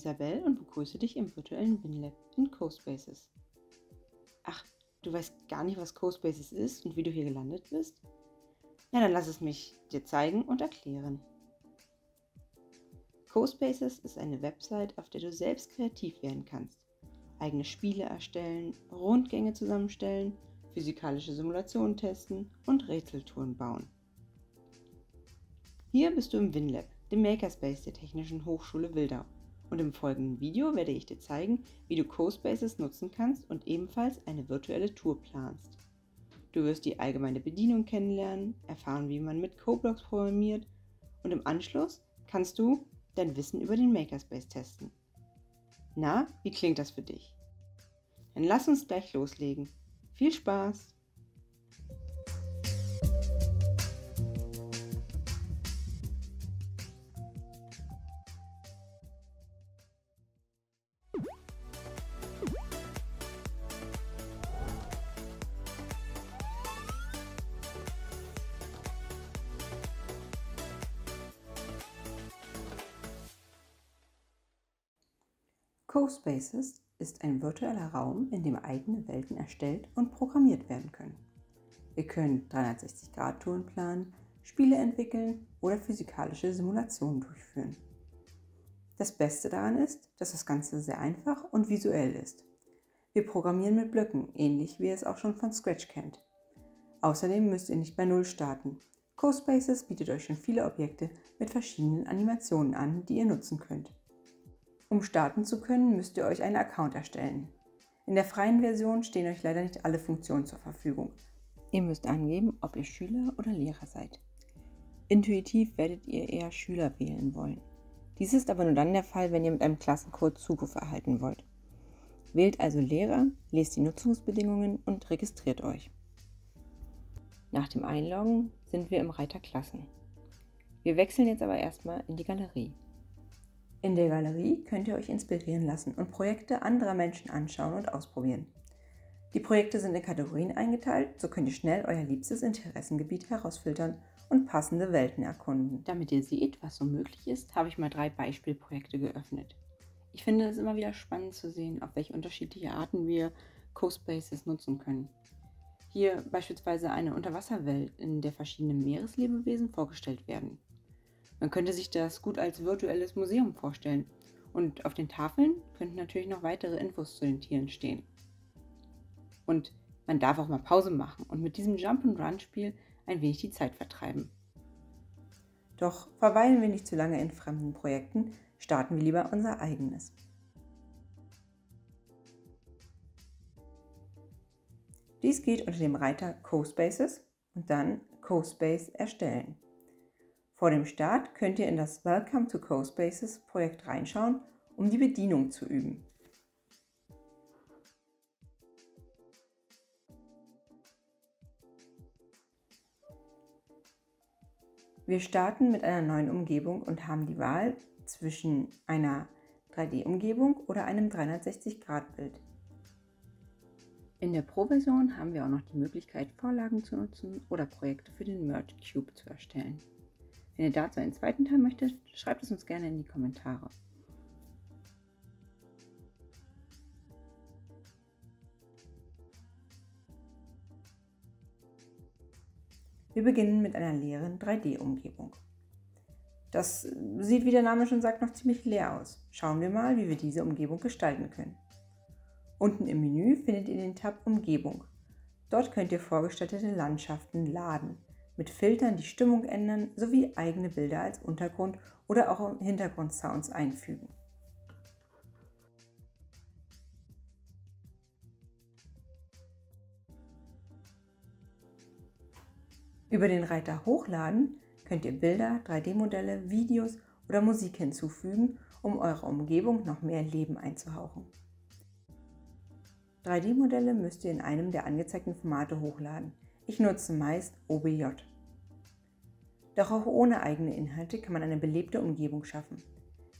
Isabel und begrüße dich im virtuellen WinLab in CoSpaces. Ach, du weißt gar nicht, was CoSpaces ist und wie du hier gelandet bist? Na, dann lass es mich dir zeigen und erklären. CoSpaces ist eine Website, auf der du selbst kreativ werden kannst. Eigene Spiele erstellen, Rundgänge zusammenstellen, physikalische Simulationen testen und Rätseltouren bauen. Hier bist du im WinLab, dem Makerspace der Technischen Hochschule Wildau. Und im folgenden Video werde ich dir zeigen, wie du CoSpaces nutzen kannst und ebenfalls eine virtuelle Tour planst. Du wirst die allgemeine Bedienung kennenlernen, erfahren, wie man mit CoBlocks programmiert und im Anschluss kannst du dein Wissen über den Makerspace testen. Na, wie klingt das für dich? Dann lass uns gleich loslegen. Viel Spaß! CoSpaces ist ein virtueller Raum, in dem eigene Welten erstellt und programmiert werden können. Wir können 360-Grad-Touren planen, Spiele entwickeln oder physikalische Simulationen durchführen. Das Beste daran ist, dass das Ganze sehr einfach und visuell ist. Wir programmieren mit Blöcken, ähnlich wie ihr es auch schon von Scratch kennt. Außerdem müsst ihr nicht bei Null starten. CoSpaces bietet euch schon viele Objekte mit verschiedenen Animationen an, die ihr nutzen könnt. Um starten zu können, müsst ihr euch einen Account erstellen. In der freien Version stehen euch leider nicht alle Funktionen zur Verfügung. Ihr müsst angeben, ob ihr Schüler oder Lehrer seid. Intuitiv werdet ihr eher Schüler wählen wollen. Dies ist aber nur dann der Fall, wenn ihr mit einem Klassencode Zugriff erhalten wollt. Wählt also Lehrer, lest die Nutzungsbedingungen und registriert euch. Nach dem Einloggen sind wir im Reiter Klassen. Wir wechseln jetzt aber erstmal in die Galerie. In der Galerie könnt ihr euch inspirieren lassen und Projekte anderer Menschen anschauen und ausprobieren. Die Projekte sind in Kategorien eingeteilt, so könnt ihr schnell euer liebstes Interessengebiet herausfiltern und passende Welten erkunden. Damit ihr seht, was so möglich ist, habe ich mal 3 Beispielprojekte geöffnet. Ich finde es immer wieder spannend zu sehen, auf welche unterschiedliche Arten wir CoSpaces nutzen können. Hier beispielsweise eine Unterwasserwelt, in der verschiedene Meereslebewesen vorgestellt werden. Man könnte sich das gut als virtuelles Museum vorstellen und auf den Tafeln könnten natürlich noch weitere Infos zu den Tieren stehen. Und man darf auch mal Pause machen und mit diesem Jump-and-Run-Spiel ein wenig die Zeit vertreiben. Doch verweilen wir nicht zu lange in fremden Projekten, starten wir lieber unser eigenes. Dies geht unter dem Reiter CoSpaces und dann CoSpace erstellen. Vor dem Start könnt ihr in das Welcome to CoSpaces Projekt reinschauen, um die Bedienung zu üben. Wir starten mit einer neuen Umgebung und haben die Wahl zwischen einer 3D-Umgebung oder einem 360-Grad-Bild. In der Pro-Version haben wir auch noch die Möglichkeit, Vorlagen zu nutzen oder Projekte für den Merge Cube zu erstellen. Wenn ihr dazu einen zweiten Teil möchtet, schreibt es uns gerne in die Kommentare. Wir beginnen mit einer leeren 3D-Umgebung. Das sieht, wie der Name schon sagt, noch ziemlich leer aus. Schauen wir mal, wie wir diese Umgebung gestalten können. Unten im Menü findet ihr den Tab Umgebung. Dort könnt ihr vorgestellte Landschaften laden, mit Filtern die Stimmung ändern, sowie eigene Bilder als Untergrund oder auch Hintergrundsounds einfügen. Über den Reiter Hochladen könnt ihr Bilder, 3D-Modelle, Videos oder Musik hinzufügen, um eurer Umgebung noch mehr Leben einzuhauchen. 3D-Modelle müsst ihr in einem der angezeigten Formate hochladen. Ich nutze meist OBJ. Doch auch ohne eigene Inhalte kann man eine belebte Umgebung schaffen.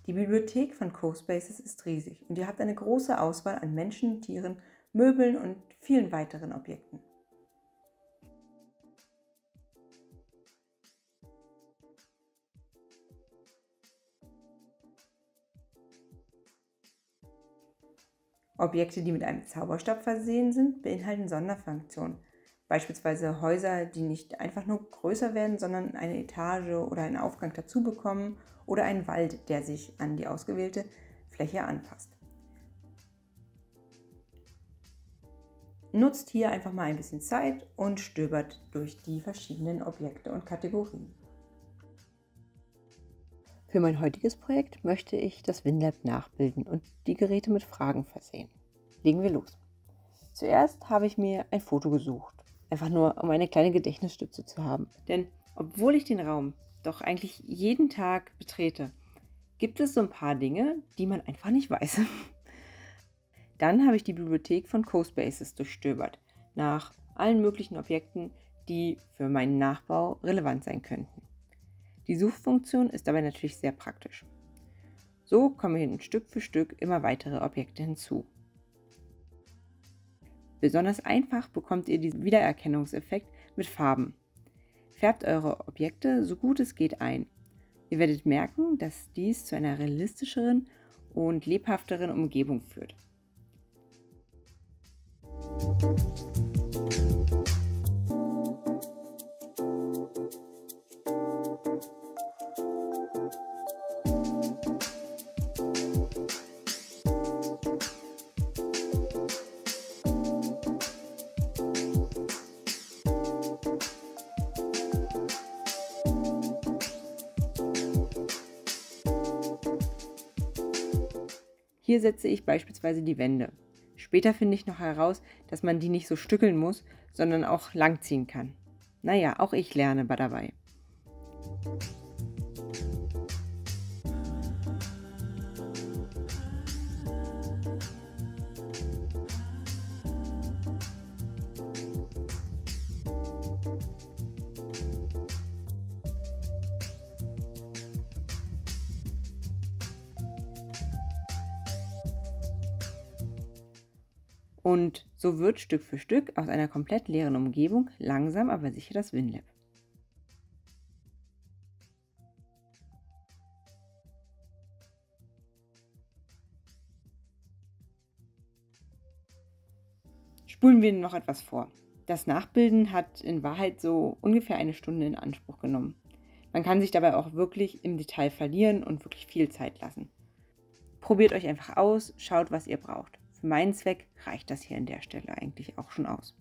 Die Bibliothek von CoSpaces ist riesig und ihr habt eine große Auswahl an Menschen, Tieren, Möbeln und vielen weiteren Objekten. Objekte, die mit einem Zauberstab versehen sind, beinhalten Sonderfunktionen. Beispielsweise Häuser, die nicht einfach nur größer werden, sondern eine Etage oder einen Aufgang dazu bekommen oder einen Wald, der sich an die ausgewählte Fläche anpasst. Nutzt hier einfach mal ein bisschen Zeit und stöbert durch die verschiedenen Objekte und Kategorien. Für mein heutiges Projekt möchte ich das WinLab nachbilden und die Geräte mit Fragen versehen. Legen wir los. Zuerst habe ich mir ein Foto gesucht, einfach nur um eine kleine Gedächtnisstütze zu haben. Denn obwohl ich den Raum doch eigentlich jeden Tag betrete, gibt es so ein paar Dinge, die man einfach nicht weiß. Dann habe ich die Bibliothek von CoSpaces durchstöbert, nach allen möglichen Objekten, die für meinen Nachbau relevant sein könnten. Die Suchfunktion ist dabei natürlich sehr praktisch. So kommen Stück für Stück immer weitere Objekte hinzu. Besonders einfach bekommt ihr diesen Wiedererkennungseffekt mit Farben. Färbt eure Objekte so gut es geht ein. Ihr werdet merken, dass dies zu einer realistischeren und lebhafteren Umgebung führt. Hier setze ich beispielsweise die Wände. Später finde ich noch heraus, dass man die nicht so stückeln muss, sondern auch langziehen kann. Naja, auch ich lerne dabei. Und so wird Stück für Stück aus einer komplett leeren Umgebung langsam aber sicher das WinLab. Spulen wir noch etwas vor. Das Nachbilden hat in Wahrheit so ungefähr eine Stunde in Anspruch genommen. Man kann sich dabei auch wirklich im Detail verlieren und wirklich viel Zeit lassen. Probiert euch einfach aus, schaut, was ihr braucht. Für meinen Zweck reicht das hier an der Stelle eigentlich auch schon aus.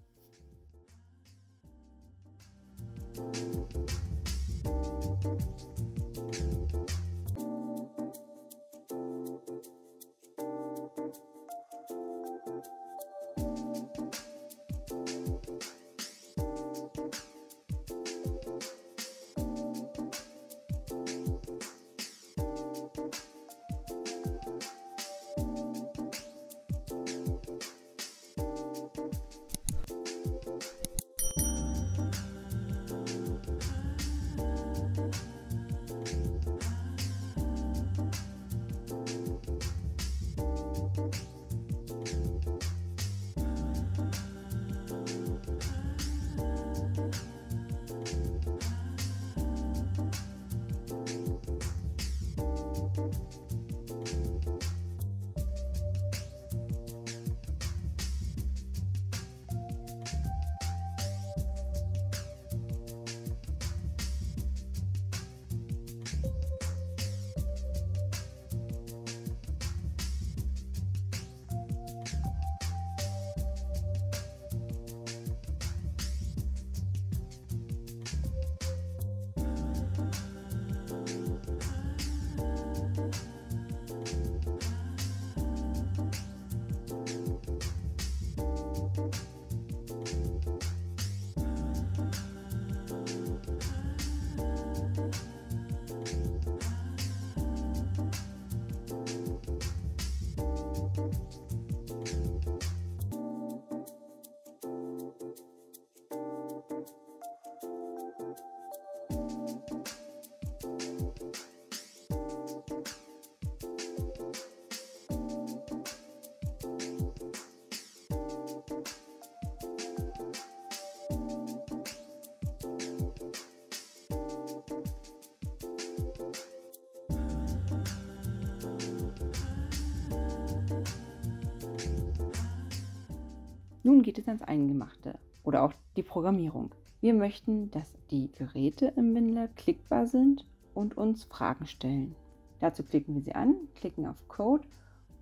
Nun geht es ans Eingemachte oder auch die Programmierung. Wir möchten, dass die Geräte im WinLab klickbar sind und uns Fragen stellen. Dazu klicken wir sie an, klicken auf Code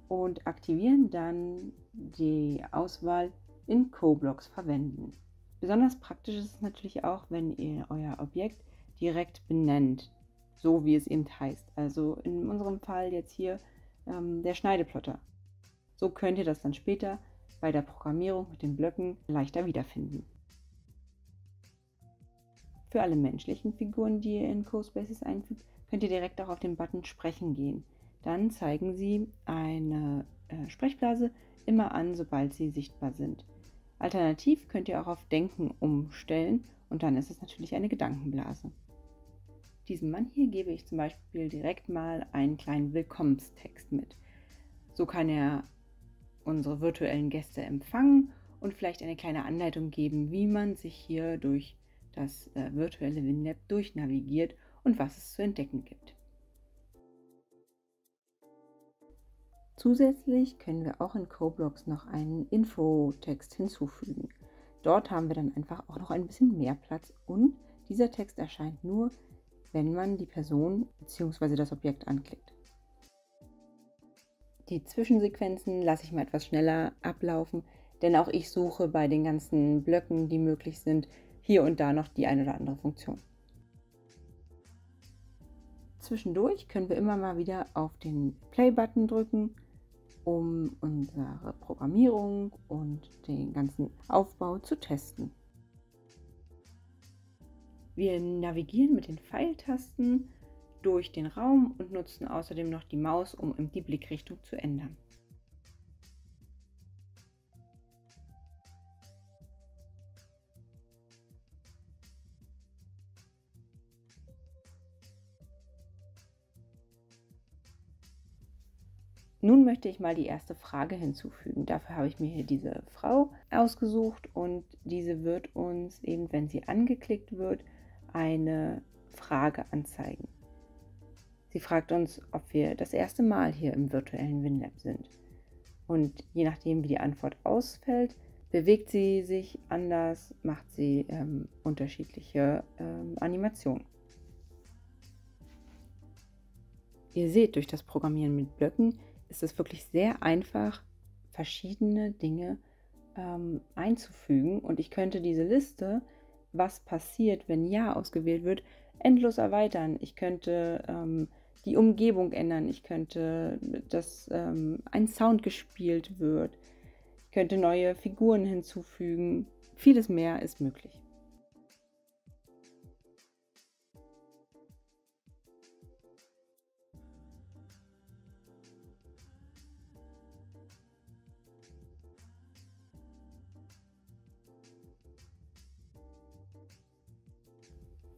und aktivieren dann die Auswahl in CoBlocks verwenden. Besonders praktisch ist es natürlich auch, wenn ihr euer Objekt direkt benennt, so wie es eben heißt. Also in unserem Fall jetzt hier der Schneideplotter. So könnt ihr das dann später bei der Programmierung mit den Blöcken leichter wiederfinden. Für alle menschlichen Figuren, die ihr in CoSpaces einfügt, könnt ihr direkt auch auf den Button Sprechen gehen. Dann zeigen sie eine Sprechblase immer an, sobald sie sichtbar sind. Alternativ könnt ihr auch auf Denken umstellen und dann ist es natürlich eine Gedankenblase. Diesem Mann hier gebe ich zum Beispiel direkt mal einen kleinen Willkommenstext mit. So kann er unsere virtuellen Gäste empfangen und vielleicht eine kleine Anleitung geben, wie man sich hier durch das virtuelle WinLab durchnavigiert und was es zu entdecken gibt. Zusätzlich können wir auch in CoBlocks noch einen Infotext hinzufügen. Dort haben wir dann einfach auch noch ein bisschen mehr Platz und dieser Text erscheint nur, wenn man die Person bzw. das Objekt anklickt. Die Zwischensequenzen lasse ich mal etwas schneller ablaufen, denn auch ich suche bei den ganzen Blöcken, die möglich sind, hier und da noch die ein oder andere Funktion. Zwischendurch können wir immer mal wieder auf den Play-Button drücken, um unsere Programmierung und den ganzen Aufbau zu testen. Wir navigieren mit den Pfeiltasten durch den Raum und nutzen außerdem noch die Maus, um die Blickrichtung zu ändern. Nun möchte ich mal die erste Frage hinzufügen. Dafür habe ich mir hier diese Frau ausgesucht und diese wird uns eben, wenn sie angeklickt wird, eine Frage anzeigen. Sie fragt uns, ob wir das erste Mal hier im virtuellen WinLab sind. Und je nachdem, wie die Antwort ausfällt, bewegt sie sich anders, macht sie unterschiedliche Animationen. Ihr seht, durch das Programmieren mit Blöcken ist es wirklich sehr einfach, verschiedene Dinge einzufügen. Und ich könnte diese Liste, was passiert, wenn Ja ausgewählt wird, endlos erweitern. Ich könnte die Umgebung ändern. Ich könnte, dass ein Sound gespielt wird. Ich könnte neue Figuren hinzufügen. Vieles mehr ist möglich.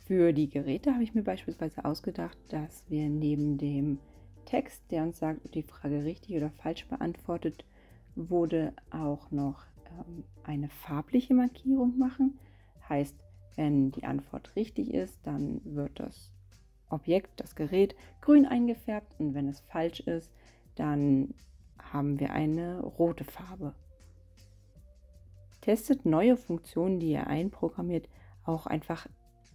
Für die Geräte habe ich mir beispielsweise ausgedacht, dass wir neben dem Text, der uns sagt, ob die Frage richtig oder falsch beantwortet wurde, auch noch eine farbliche Markierung machen. Heißt, wenn die Antwort richtig ist, dann wird das Objekt, das Gerät, grün eingefärbt und wenn es falsch ist, dann haben wir eine rote Farbe. Testet neue Funktionen, die ihr einprogrammiert, auch einfach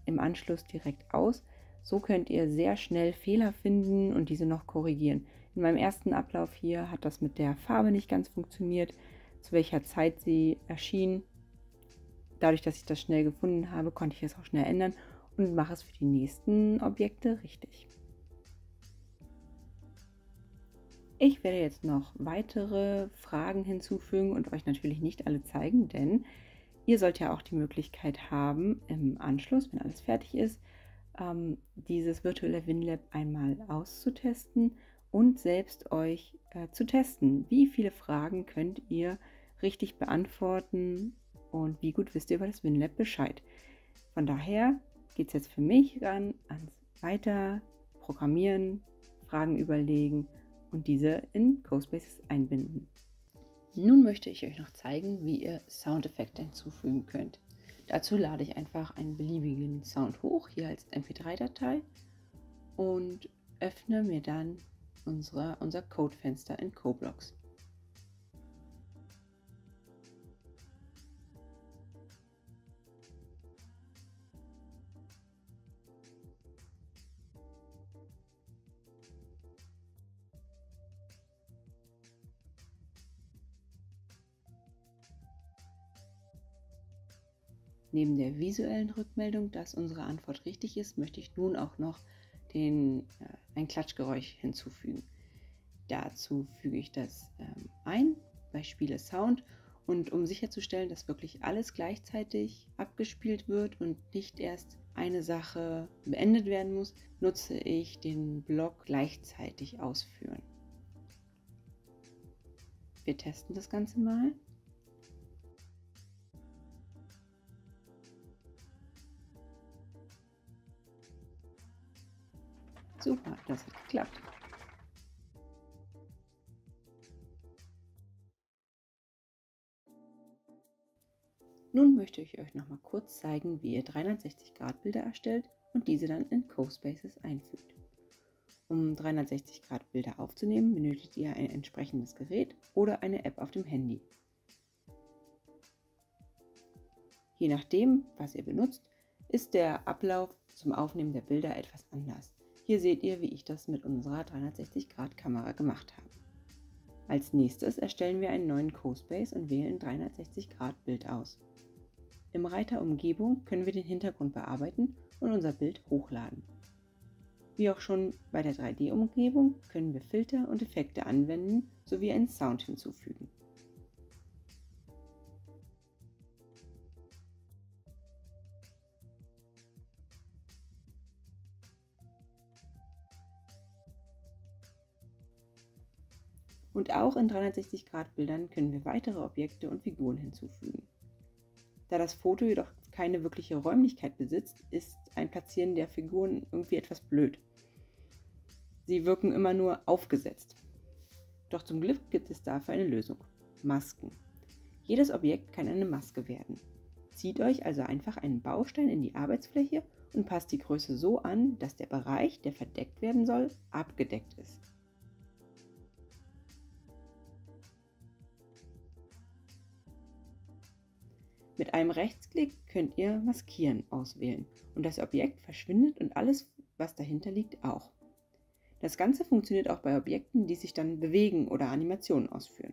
im Anschluss direkt aus. So könnt ihr sehr schnell Fehler finden und diese noch korrigieren. In meinem ersten Ablauf hier hat das mit der Farbe nicht ganz funktioniert, zu welcher Zeit sie erschien. Dadurch, dass ich das schnell gefunden habe, konnte ich es auch schnell ändern und mache es für die nächsten Objekte richtig. Ich werde jetzt noch weitere Fragen hinzufügen und euch natürlich nicht alle zeigen, denn ihr sollt ja auch die Möglichkeit haben, im Anschluss, wenn alles fertig ist, dieses virtuelle WinLab einmal auszutesten und selbst euch zu testen. Wie viele Fragen könnt ihr richtig beantworten und wie gut wisst ihr über das WinLab Bescheid? Von daher geht es jetzt für mich dann ans Weiter Programmieren, Fragen überlegen und diese in CoSpaces einbinden. Nun möchte ich euch noch zeigen, wie ihr Soundeffekte hinzufügen könnt. Dazu lade ich einfach einen beliebigen Sound hoch, hier als MP3-Datei, und öffne mir dann unser Codefenster in CoBlocks. Neben der visuellen Rückmeldung, dass unsere Antwort richtig ist, möchte ich nun auch noch ein Klatschgeräusch hinzufügen. Dazu füge ich das ein, Beispiele Sound, und um sicherzustellen, dass wirklich alles gleichzeitig abgespielt wird und nicht erst eine Sache beendet werden muss, nutze ich den Block gleichzeitig ausführen. Wir testen das Ganze mal. Super, das hat geklappt. Nun möchte ich euch noch mal kurz zeigen, wie ihr 360-Grad-Bilder erstellt und diese dann in CoSpaces einfügt. Um 360-Grad-Bilder aufzunehmen, benötigt ihr ein entsprechendes Gerät oder eine App auf dem Handy. Je nachdem, was ihr benutzt, ist der Ablauf zum Aufnehmen der Bilder etwas anders. Hier seht ihr, wie ich das mit unserer 360-Grad-Kamera gemacht habe. Als nächstes erstellen wir einen neuen CoSpace und wählen 360-Grad-Bild aus. Im Reiter Umgebung können wir den Hintergrund bearbeiten und unser Bild hochladen. Wie auch schon bei der 3D-Umgebung können wir Filter und Effekte anwenden sowie einen Sound hinzufügen. Und auch in 360-Grad-Bildern können wir weitere Objekte und Figuren hinzufügen. Da das Foto jedoch keine wirkliche Räumlichkeit besitzt, ist ein Platzieren der Figuren irgendwie etwas blöd. Sie wirken immer nur aufgesetzt. Doch zum Glück gibt es dafür eine Lösung: Masken. Jedes Objekt kann eine Maske werden. Zieht euch also einfach einen Baustein in die Arbeitsfläche und passt die Größe so an, dass der Bereich, der verdeckt werden soll, abgedeckt ist. Mit einem Rechtsklick könnt ihr Maskieren auswählen und das Objekt verschwindet und alles, was dahinter liegt, auch. Das Ganze funktioniert auch bei Objekten, die sich dann bewegen oder Animationen ausführen.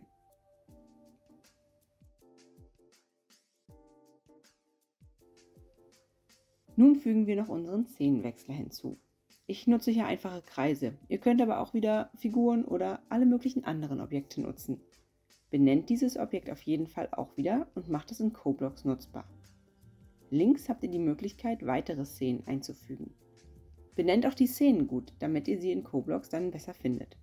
Nun fügen wir noch unseren Szenenwechsler hinzu. Ich nutze hier einfache Kreise, ihr könnt aber auch wieder Figuren oder alle möglichen anderen Objekte nutzen. Benennt dieses Objekt auf jeden Fall auch wieder und macht es in CoBlocks nutzbar. Links habt ihr die Möglichkeit, weitere Szenen einzufügen. Benennt auch die Szenen gut, damit ihr sie in CoBlocks dann besser findet.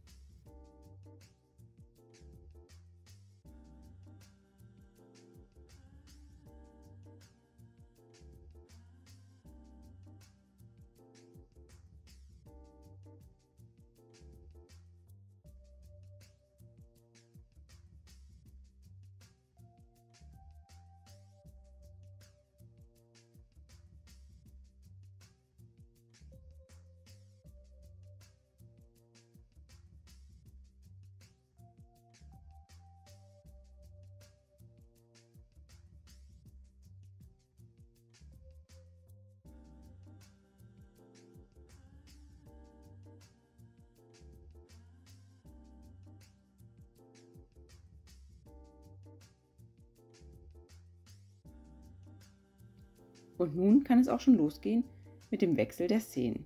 Und nun kann es auch schon losgehen mit dem Wechsel der Szenen.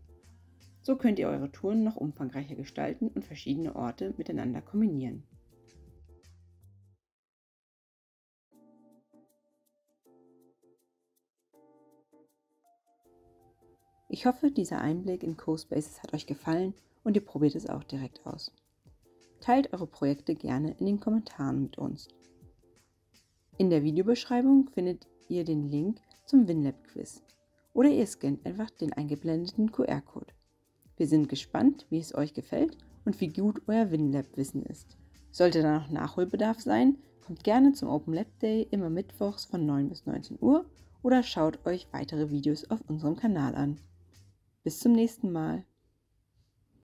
So könnt ihr eure Touren noch umfangreicher gestalten und verschiedene Orte miteinander kombinieren. Ich hoffe, dieser Einblick in CoSpaces hat euch gefallen und ihr probiert es auch direkt aus. Teilt eure Projekte gerne in den Kommentaren mit uns. In der Videobeschreibung findet ihr den Link zum WinLab-Quiz oder ihr scannt einfach den eingeblendeten QR-Code. Wir sind gespannt, wie es euch gefällt und wie gut euer WinLab-Wissen ist. Sollte da noch Nachholbedarf sein, kommt gerne zum Open Lab Day immer mittwochs von 9 bis 19 Uhr oder schaut euch weitere Videos auf unserem Kanal an. Bis zum nächsten Mal!